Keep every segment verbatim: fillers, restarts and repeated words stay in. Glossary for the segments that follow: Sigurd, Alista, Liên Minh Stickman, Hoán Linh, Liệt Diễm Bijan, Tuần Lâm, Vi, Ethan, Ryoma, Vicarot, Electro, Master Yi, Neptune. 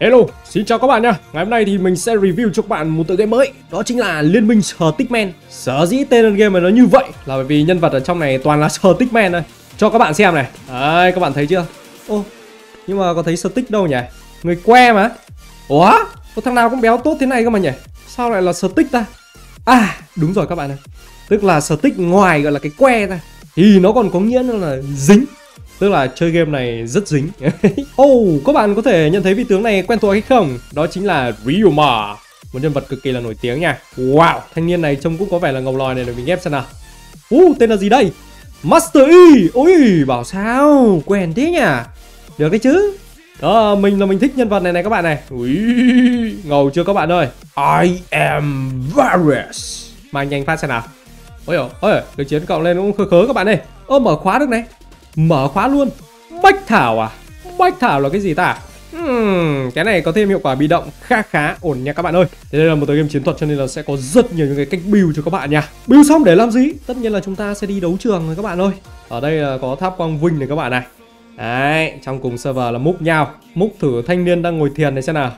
Hello, xin chào các bạn nha. Ngày hôm nay thì mình sẽ review cho các bạn một tựa game mới. Đó chính là Liên Minh Stickman. Sở dĩ tên game mà nó như vậy là bởi vì nhân vật ở trong này toàn là Stickman thôi. Cho các bạn xem này. Đấy, các bạn thấy chưa? Ô, nhưng mà có thấy Stick đâu nhỉ? Người que mà. Ủa? Có thằng nào cũng béo tốt thế này cơ mà nhỉ? Sao lại là Stick ta? À, đúng rồi các bạn ơi. Tức là Stick ngoài gọi là cái que ra thì nó còn có nghĩa là dính. Tức là chơi game này rất dính. Oh, các bạn có thể nhận thấy vị tướng này quen thuộc hay không? Đó chính là Ryoma, một nhân vật cực kỳ là nổi tiếng nha. Wow, thanh niên này trông cũng có vẻ là ngầu lòi này, để mình ghép xem nào. Uh, tên là gì đây? Master Yi. Ôi, bảo sao quen thế nhỉ? Được cái chứ. Đó, mình là mình thích nhân vật này này các bạn này. Ui, ngầu chưa các bạn ơi? I am virus. Mà nhanh phát xem nào. Ôi ôi, ôi được chiến cộng lên cũng khớ khớ các bạn ơi. Ơ, mở khóa được này. Mở khóa luôn. Bách thảo à? Bách thảo là cái gì ta? Hmm, cái này có thêm hiệu quả bị động khá khá ổn nha các bạn ơi. Thế đây là một tựa game chiến thuật cho nên là sẽ có rất nhiều những cái cách build cho các bạn nha. Build xong để làm gì? Tất nhiên là chúng ta sẽ đi đấu trường rồi các bạn ơi. Ở đây là có tháp quang vinh này các bạn này. Đấy, trong cùng server là múc nhau. Múc thử thanh niên đang ngồi thiền này xem nào.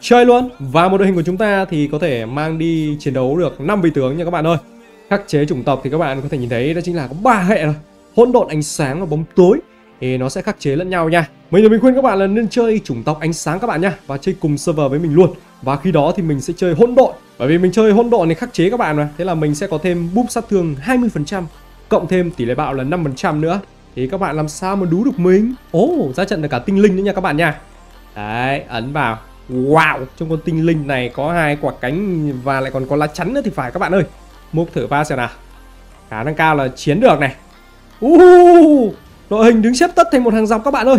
Chơi luôn. Và một đội hình của chúng ta thì có thể mang đi chiến đấu được năm vị tướng nha các bạn ơi. Khắc chế chủng tộc thì các bạn có thể nhìn thấy đó chính là có ba hệ rồi. Hỗn độn, ánh sáng và bóng tối thì nó sẽ khắc chế lẫn nhau nha. Mình thì mình khuyên các bạn là nên chơi chủng tộc ánh sáng các bạn nha, và chơi cùng server với mình luôn. Và khi đó thì mình sẽ chơi hỗn độn, bởi vì mình chơi hỗn độn thì khắc chế các bạn mà. Thế là mình sẽ có thêm búp sát thương hai mươi phần trăm, cộng thêm tỷ lệ bạo là năm phần trăm nữa. Thì các bạn làm sao mà đú được mình. Ồ, oh, ra trận được cả tinh linh nữa nha các bạn nha. Đấy, ấn vào. Wow, trong con tinh linh này có hai quả cánh và lại còn có lá chắn nữa thì phải các bạn ơi. Múc thử pha xem nào. Khả năng cao là chiến được này. Uh, đội hình đứng xếp tất thành một hàng dọc các bạn ơi.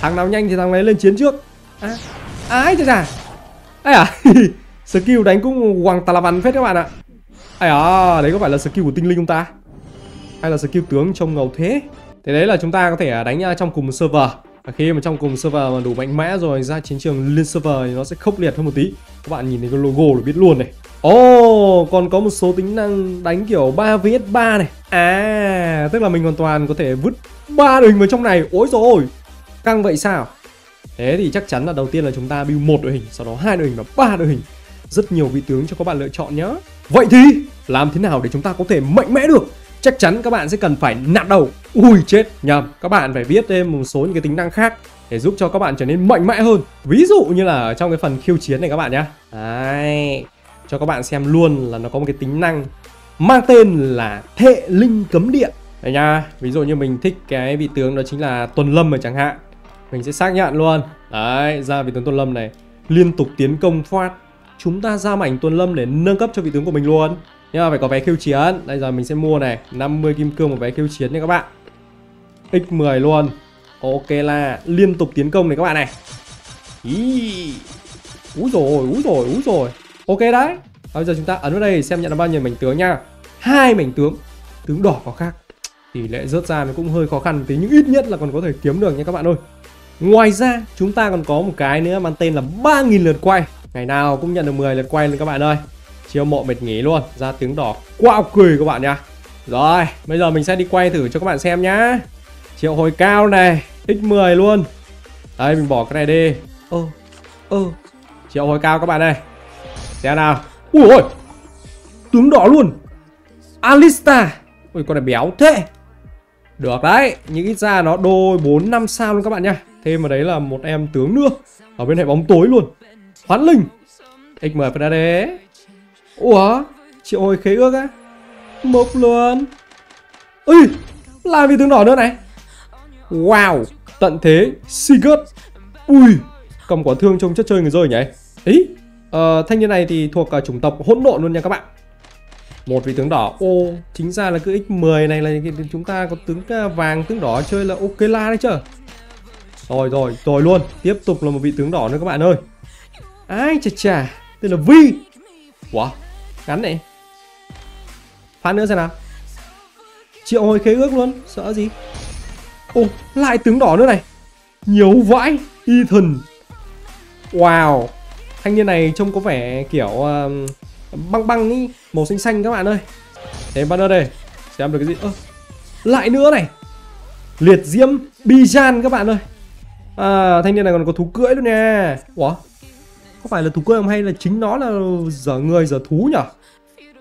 Thằng nào nhanh thì thằng này lên chiến trước. À, ái trời à. Ấy à, skill đánh cũng hoàng tà la bắn phết các bạn ạ. Ấy à, đấy có phải là skill của tinh linh không ta? Hay là skill tướng trông ngầu thế? Thế đấy là chúng ta có thể đánh trong cùng một server. Và khi mà trong cùng server mà đủ mạnh mẽ rồi ra chiến trường liên server thì nó sẽ khốc liệt hơn một tí. Các bạn nhìn thấy cái logo là biết luôn này. Ồ, oh, còn có một số tính năng đánh kiểu ba vs ba này. À, tức là mình hoàn toàn có thể vứt ba đội hình vào trong này. Ôi dồi ôi, căng vậy sao? Thế thì chắc chắn là đầu tiên là chúng ta build một đội hình, sau đó hai đội hình và ba đội hình. Rất nhiều vị tướng cho các bạn lựa chọn nhá. Vậy thì làm thế nào để chúng ta có thể mạnh mẽ được? Chắc chắn các bạn sẽ cần phải nạp đầu. Ui chết, nhầm. Các bạn phải viết thêm một số những cái tính năng khác để giúp cho các bạn trở nên mạnh mẽ hơn. Ví dụ như là trong cái phần khiêu chiến này các bạn nhá. Đấy, cho các bạn xem luôn là nó có một cái tính năng mang tên là Thệ Linh Cấm Địa đấy nha. Ví dụ như mình thích cái vị tướng đó chính là Tuần Lâm này chẳng hạn, mình sẽ xác nhận luôn. Đấy, ra vị tướng Tuần Lâm này, liên tục tiến công phát. Chúng ta ra mảnh Tuần Lâm để nâng cấp cho vị tướng của mình luôn. Nhưng mà phải có vé khiêu chiến. Bây giờ mình sẽ mua này, năm mươi kim cương một vé khiêu chiến nha các bạn. Nhân mười luôn. Ok là liên tục tiến công này các bạn này. Ý. Úi dồi, úi dồi, úi dồi. Ok đấy. Bây giờ chúng ta ấn vào đây xem nhận được bao nhiêu mảnh tướng nha. Hai mảnh tướng. Tướng đỏ có khác. Tỷ lệ rớt ra nó cũng hơi khó khăn một tí, nhưng ít nhất là còn có thể kiếm được nha các bạn ơi. Ngoài ra chúng ta còn có một cái nữa mang tên là ba nghìn lượt quay. Ngày nào cũng nhận được mười lượt quay luôn các bạn ơi. Chiêu mộ mệt nghỉ luôn. Ra tướng đỏ quá cười các bạn nha. Rồi, bây giờ mình sẽ đi quay thử cho các bạn xem nhá. Triệu hồi cao này, nhân mười luôn. Đây mình bỏ cái này đi. Ơ, oh, ơ oh. Triệu hồi cao các bạn này. Xem nào. Ui ôi, tướng đỏ luôn. Alista. Ui con này béo thế. Được đấy, nhưng ít ra nó đôi bốn năm sao luôn các bạn nha. Thêm vào đấy là một em tướng nữa ở bên hệ bóng tối luôn. Hoán Linh. nhân mười phải ra đấy. Ủa, triệu hồi khế ước á. Mộc luôn. Ui, là vì tướng đỏ nữa này. Wow, tận thế Sigurd. Ui, cầm quả thương trông chất chơi người rồi nhỉ. Ý, uh, thanh niên này thì thuộc uh, chủng tộc hỗn độn luôn nha các bạn. Một vị tướng đỏ. Ô, chính ra là cứ nhân mười này là chúng ta có tướng vàng, tướng đỏ chơi là ok la đấy chứ. Rồi rồi, rồi luôn. Tiếp tục là một vị tướng đỏ nữa các bạn ơi. Ai chà chà, tên là Vi. Wow, ngắn này. Phát nữa xem nào. Triệu hồi khế ước luôn, sợ gì. Ô, oh, lại tướng đỏ nữa này. Nhiều vãi. Ethan. Wow, thanh niên này trông có vẻ kiểu uh, băng băng ý. Màu xanh xanh các bạn ơi. Để em bắt nó đây. Xem được cái gì. Ơ, lại nữa này. Liệt Diễm Bijan các bạn ơi. À, thanh niên này còn có thú cưỡi luôn nè. Ủa? Có phải là thú cưỡi không hay là chính nó là giở người giở thú nhở?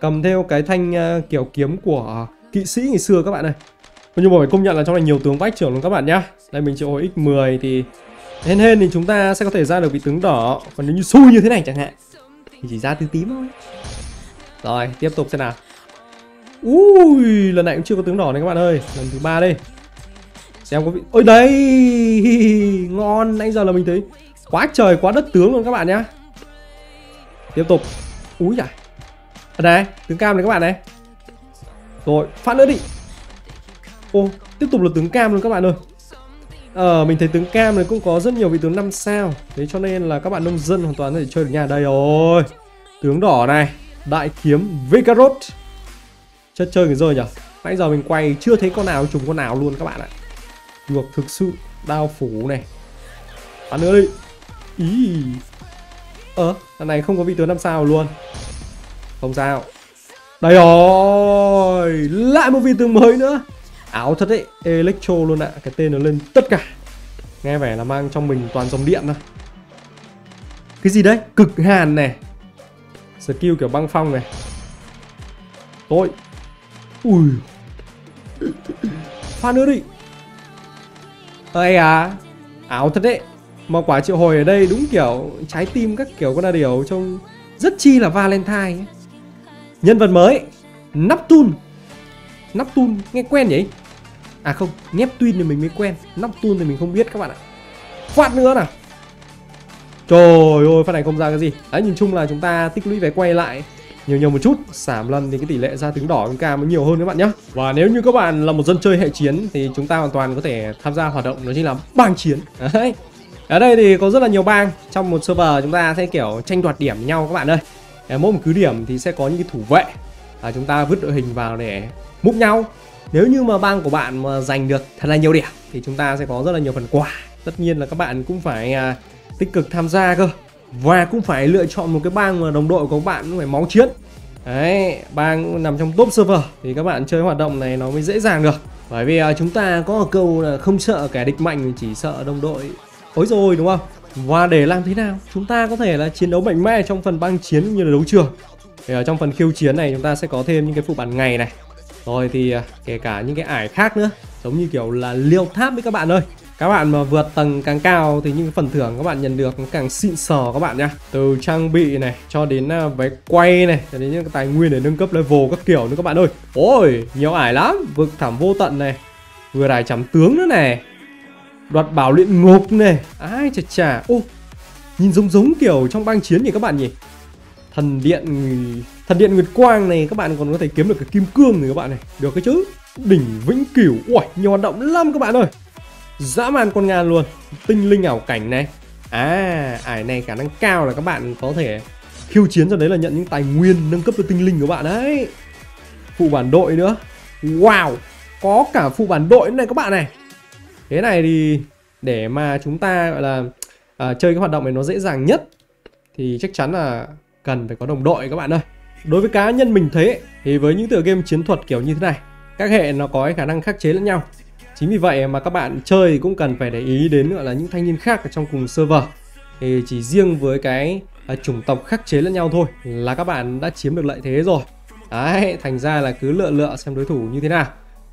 Cầm theo cái thanh uh, kiểu kiếm của kỵ sĩ ngày xưa các bạn này. Nhưng mà phải công nhận là trong này nhiều tướng vách trưởng luôn các bạn nhá. Đây mình triệu hồi ích mười thì hên hên thì chúng ta sẽ có thể ra được vị tướng đỏ. Còn nếu như xui như thế này chẳng hạn thì chỉ ra tí tím thôi. Rồi tiếp tục xem nào. Ui, lần này cũng chưa có tướng đỏ này các bạn ơi. Lần thứ ba đây. Xem có vị... Ôi đấy, ngon. Nãy giờ là mình thấy quá trời quá đất tướng luôn các bạn nhá. Tiếp tục. Úi giời. Ở đây, tướng cam này các bạn này. Rồi, phát nữa đi. Ô, tiếp tục là tướng cam luôn các bạn ơi. Ờ, mình thấy tướng cam này cũng có rất nhiều vị tướng năm sao. Thế cho nên là các bạn nông dân hoàn toàn có thể chơi được nhà. Đây rồi. Tướng đỏ này, đại kiếm Vicarot. Chất chơi cái rơi nhở. Nãy giờ mình quay chưa thấy con nào trùng con nào luôn các bạn ạ. Được thực sự. Đao phủ này. Bắn nữa đi. Ý. Ờ, lần này không có vị tướng năm sao luôn. Không sao. Đây rồi. Lại một vị tướng mới nữa. Áo thật đấy. Electro luôn ạ. À. Cái tên nó lên tất cả. Nghe vẻ là mang trong mình toàn dòng điện thôi. Cái gì đấy? Cực hàn này. Skill kiểu băng phong này. Tôi. Ui. Pha nữa đi. Ây à. Áo thật đấy. Mà quả triệu hồi ở đây đúng kiểu trái tim các kiểu con đa điểu trông rất chi là Valentine ấy. Nhân vật mới Neptune. Neptune nghe quen nhỉ? À không, Neptune thì mình mới quen, Neptune thì mình không biết các bạn ạ. Phát nữa nào. Trời ơi, phát này không ra cái gì. Đấy, nhìn chung là chúng ta tích lũy vé quay lại nhiều nhiều một chút, giảm lần thì cái tỷ lệ ra tướng đỏ con cam nó nhiều hơn các bạn nhé. Và nếu như các bạn là một dân chơi hệ chiến thì chúng ta hoàn toàn có thể tham gia hoạt động đó chính là bang chiến. Đấy. Ở đây thì có rất là nhiều bang. Trong một server chúng ta sẽ kiểu tranh đoạt điểm nhau các bạn ơi. Mỗi một cứ điểm thì sẽ có những cái thủ vệ và chúng ta vứt đội hình vào để múc nhau. Nếu như mà bang của bạn mà giành được thật là nhiều điểm thì chúng ta sẽ có rất là nhiều phần quà. Tất nhiên là các bạn cũng phải tích cực tham gia cơ. Và cũng phải lựa chọn một cái bang mà đồng đội của các bạn cũng phải máu chiến. Đấy, bang nằm trong top server thì các bạn chơi hoạt động này nó mới dễ dàng được. Bởi vì chúng ta có một câu là không sợ kẻ địch mạnh, chỉ sợ đồng đội. Ôi rồi đúng không? Và để làm thế nào chúng ta có thể là chiến đấu mạnh mẽ trong phần băng chiến như là đấu trường thì ở trong phần khiêu chiến này chúng ta sẽ có thêm những cái phụ bản ngày này. Rồi thì kể cả những cái ải khác nữa, giống như kiểu là liều tháp với các bạn ơi. Các bạn mà vượt tầng càng cao thì những phần thưởng các bạn nhận được càng xịn sò các bạn nhá. Từ trang bị này cho đến vé quay này, cho đến những cái tài nguyên để nâng cấp level các kiểu nữa các bạn ơi. Ôi, nhiều ải lắm, vực thẳm vô tận này, vừa đài chấm tướng nữa này. Đoạt bảo luyện ngục này. Ai chà chà. Ô, nhìn giống giống kiểu trong bang chiến nhỉ các bạn nhỉ. Thần điện Thần điện Nguyệt Quang này. Các bạn còn có thể kiếm được cái kim cương này các bạn này. Được cái chứ. Đỉnh Vĩnh Cửu. Uầy, nhiều hoạt động lắm các bạn ơi. Dã man con ngàn luôn. Tinh linh ảo cảnh này. À, ải này khả năng cao là các bạn có thể khiêu chiến, cho đấy là nhận những tài nguyên nâng cấp cho tinh linh của bạn đấy. Phụ bản đội nữa. Wow, có cả phụ bản đội này các bạn này. Thế này thì để mà chúng ta gọi là à, chơi cái hoạt động này nó dễ dàng nhất thì chắc chắn là cần phải có đồng đội các bạn ơi. Đối với cá nhân mình thấy thì với những tựa game chiến thuật kiểu như thế này, các hệ nó có khả năng khắc chế lẫn nhau. Chính vì vậy mà các bạn chơi cũng cần phải để ý đến gọi là những thanh niên khác ở trong cùng server. Thì chỉ riêng với cái à, chủng tộc khắc chế lẫn nhau thôi là các bạn đã chiếm được lợi thế rồi. Đấy, thành ra là cứ lựa lựa xem đối thủ như thế nào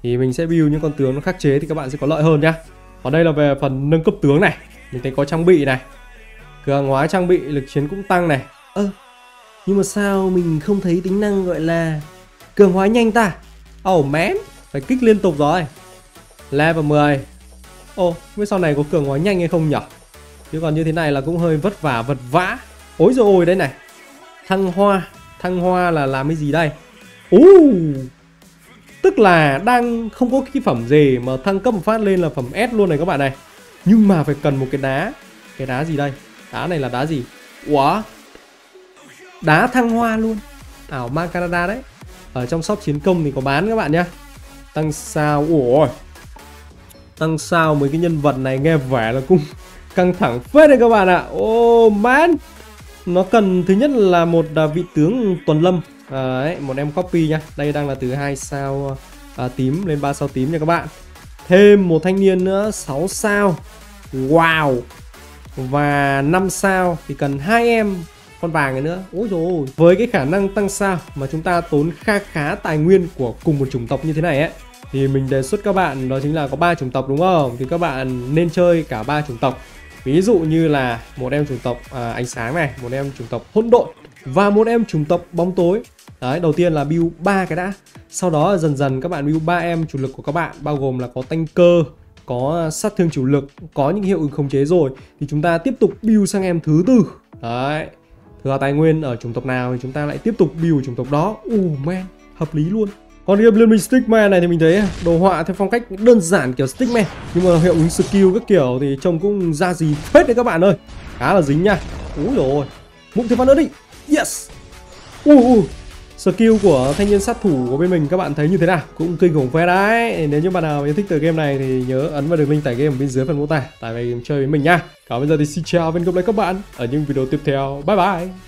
thì mình sẽ build những con tướng nó khắc chế thì các bạn sẽ có lợi hơn nhá. Còn đây là về phần nâng cấp tướng này, mình thấy có trang bị này, cường hóa trang bị, lực chiến cũng tăng này. Ơ, nhưng mà sao mình không thấy tính năng gọi là cường hóa nhanh ta? Oh man, phải kích liên tục rồi. Level mười. Ồ, oh, với sau này có cường hóa nhanh hay không nhỉ? Chứ còn như thế này là cũng hơi vất vả vật vã. Ôi dồi ôi, đây này. Thăng hoa, thăng hoa là làm cái gì đây? Ú. Uh. Tức là đang không có cái phẩm gì mà thăng cấp một phát lên là phẩm S luôn này các bạn này. Nhưng mà phải cần một cái đá. Cái đá gì đây? Đá này là đá gì? Ủa? Đá thăng hoa luôn. Ảo ma Canada đấy. Ở trong shop chiến công thì có bán các bạn nhá. Tăng sao. Ủa, tăng sao mấy cái nhân vật này nghe vẻ là cũng căng thẳng phết đấy các bạn ạ. Oh man. Nó cần thứ nhất là một vị tướng tuần lâm. À, đấy, một em copy nha. Đây đang là từ hai sao à, tím lên ba sao tím nha các bạn. Thêm một thanh niên nữa sáu sao. Wow. Và năm sao thì cần hai em con vàng này nữa. Ôi dồi ôi. Với cái khả năng tăng sao mà chúng ta tốn khá khá tài nguyên của cùng một chủng tộc như thế này ấy, thì mình đề xuất các bạn đó chính là có ba chủng tộc đúng không? Thì các bạn nên chơi cả ba chủng tộc. Ví dụ như là một em chủng tộc à, ánh sáng này, một em chủng tộc hỗn độn và một em chủng tộc bóng tối. Đấy, đầu tiên là build ba cái đã. Sau đó dần dần các bạn build ba em chủ lực của các bạn, bao gồm là có tanh cơ, có sát thương chủ lực, có những hiệu ứng khống chế rồi thì chúng ta tiếp tục build sang em thứ tư. Đấy. Thừa tài nguyên ở chủng tộc nào thì chúng ta lại tiếp tục build chủng tộc đó. Oh man, hợp lý luôn. Còn game Liên Minh Stickman này thì mình thấy đồ họa theo phong cách đơn giản kiểu Stickman, nhưng mà hiệu ứng skill các kiểu thì trông cũng ra gì phết đấy các bạn ơi. Khá là dính nha. Úi dồi ôi. Mụn thêm phát nữa đi. Yes. Ui ui. Skill của thanh niên sát thủ của bên mình các bạn thấy như thế nào? Cũng kinh khủng phết đấy. Nếu như bạn nào yêu thích tựa game này thì nhớ ấn vào đường link tải game bên dưới phần mô tả, tải về game chơi với mình nha. Còn bây giờ thì xin chào và hẹn gặp lại các bạn ở những video tiếp theo. Bye bye.